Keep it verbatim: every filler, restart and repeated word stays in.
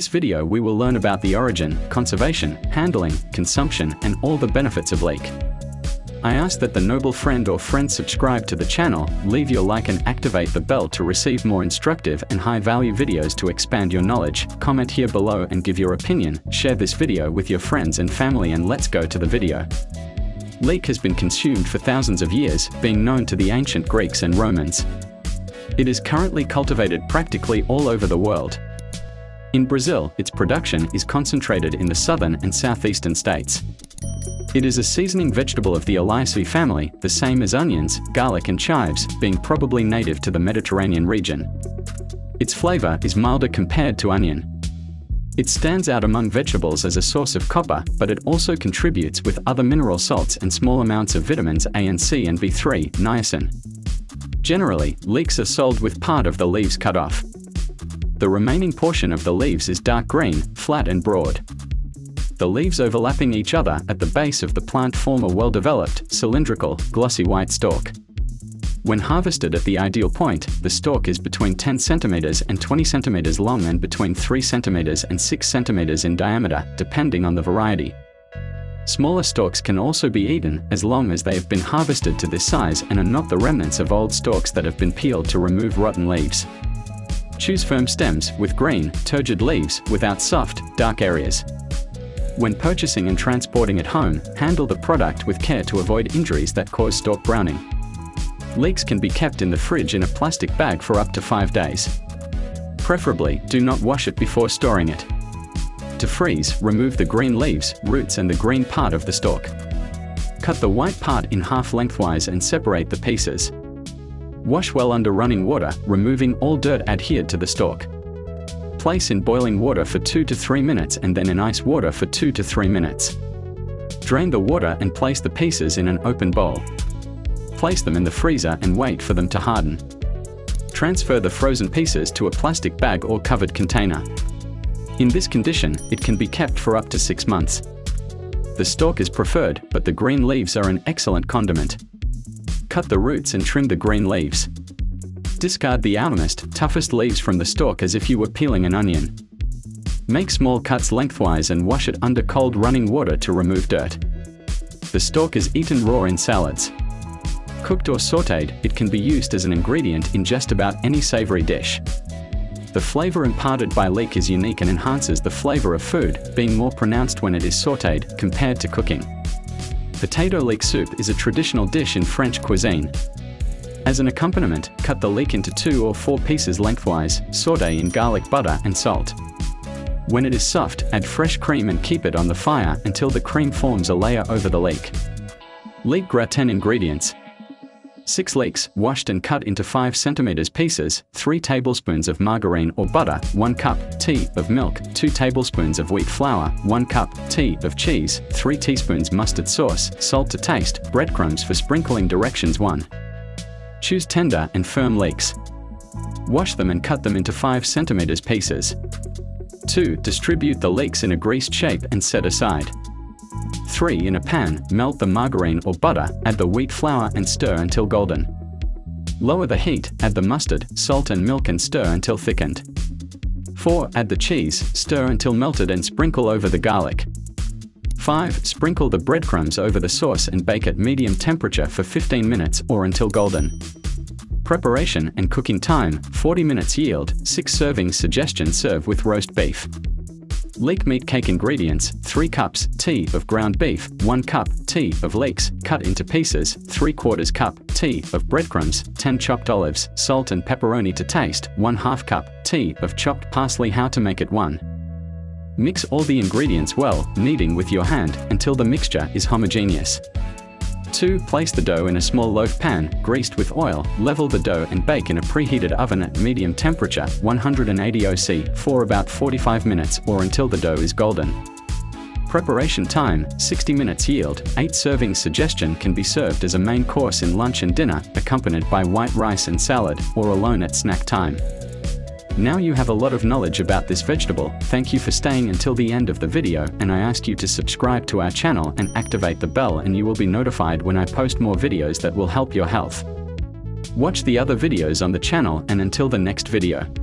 this video we will learn about the origin, conservation, handling, consumption, and all the benefits of leek. I ask that the noble friend or friends subscribe to the channel, leave your like and activate the bell to receive more instructive and high-value videos to expand your knowledge. Comment here below and give your opinion, share this video with your friends and family, and let's go to the video. Leek has been consumed for thousands of years, being known to the ancient Greeks and Romans. It is currently cultivated practically all over the world. In Brazil, its production is concentrated in the southern and southeastern states. It is a seasoning vegetable of the Aliaceae family, the same as onions, garlic and chives, being probably native to the Mediterranean region. Its flavor is milder compared to onion. It stands out among vegetables as a source of copper, but it also contributes with other mineral salts and small amounts of vitamins A and C and B three, niacin. Generally, leeks are sold with part of the leaves cut off. The remaining portion of the leaves is dark green, flat and broad. The leaves overlapping each other at the base of the plant form a well-developed, cylindrical, glossy white stalk. When harvested at the ideal point, the stalk is between ten centimeters and twenty centimeters long and between three centimeters and six centimeters in diameter, depending on the variety. Smaller stalks can also be eaten, as long as they have been harvested to this size and are not the remnants of old stalks that have been peeled to remove rotten leaves. Choose firm stems, with green, turgid leaves, without soft, dark areas. When purchasing and transporting at home, handle the product with care to avoid injuries that cause stalk browning. Leeks can be kept in the fridge in a plastic bag for up to five days. Preferably, do not wash it before storing it. To freeze, remove the green leaves, roots and the green part of the stalk. Cut the white part in half lengthwise and separate the pieces. Wash well under running water, removing all dirt adhered to the stalk. Place in boiling water for two to three minutes and then in ice water for two to three minutes. Drain the water and place the pieces in an open bowl. Place them in the freezer and wait for them to harden. Transfer the frozen pieces to a plastic bag or covered container. In this condition, it can be kept for up to six months. The stalk is preferred, but the green leaves are an excellent condiment. Cut the roots and trim the green leaves. Discard the outermost, toughest leaves from the stalk as if you were peeling an onion. Make small cuts lengthwise and wash it under cold running water to remove dirt. The stalk is eaten raw in salads. Cooked or sautéed, it can be used as an ingredient in just about any savory dish. The flavor imparted by leek is unique and enhances the flavor of food, being more pronounced when it is sautéed, compared to cooking. Potato leek soup is a traditional dish in French cuisine. As an accompaniment, cut the leek into two or four pieces lengthwise, sauté in garlic butter and salt. When it is soft, add fresh cream and keep it on the fire until the cream forms a layer over the leek. Leek gratin ingredients. Six leeks, washed and cut into five centimeter pieces, three tablespoons of margarine or butter, one cup, tea, of milk, two tablespoons of wheat flour, one cup, tea, of cheese, three teaspoons mustard sauce, salt to taste, breadcrumbs for sprinkling. Directions one. Choose tender and firm leeks. Wash them and cut them into five centimeter pieces. two. Distribute the leeks in a greased shape and set aside. three. In a pan, melt the margarine or butter, add the wheat flour and stir until golden. Lower the heat, add the mustard, salt and milk and stir until thickened. four. Add the cheese, stir until melted and sprinkle over the garlic. five. Sprinkle the breadcrumbs over the sauce and bake at medium temperature for fifteen minutes or until golden. Preparation and cooking time, forty minutes. Yield, six servings. Suggestion: serve with roast beef. Leek meat cake ingredients, three cups, tea, of ground beef, one cup, tea, of leeks, cut into pieces, three quarters cup, tea, of breadcrumbs, ten chopped olives, salt and pepperoni to taste, one half cup, tea, of chopped parsley. How to make it: one. Mix all the ingredients well, kneading with your hand, until the mixture is homogeneous. two. Place the dough in a small loaf pan, greased with oil, level the dough and bake in a preheated oven at medium temperature, one hundred eighty degrees Celsius, for about forty-five minutes or until the dough is golden. Preparation time, sixty minutes. Yield, eight servings. Suggestion: can be served as a main course in lunch and dinner, accompanied by white rice and salad, or alone at snack time. Now you have a lot of knowledge about this vegetable. Thank you for staying until the end of the video, and I ask you to subscribe to our channel and activate the bell, and you will be notified when I post more videos that will help your health. Watch the other videos on the channel, and until the next video.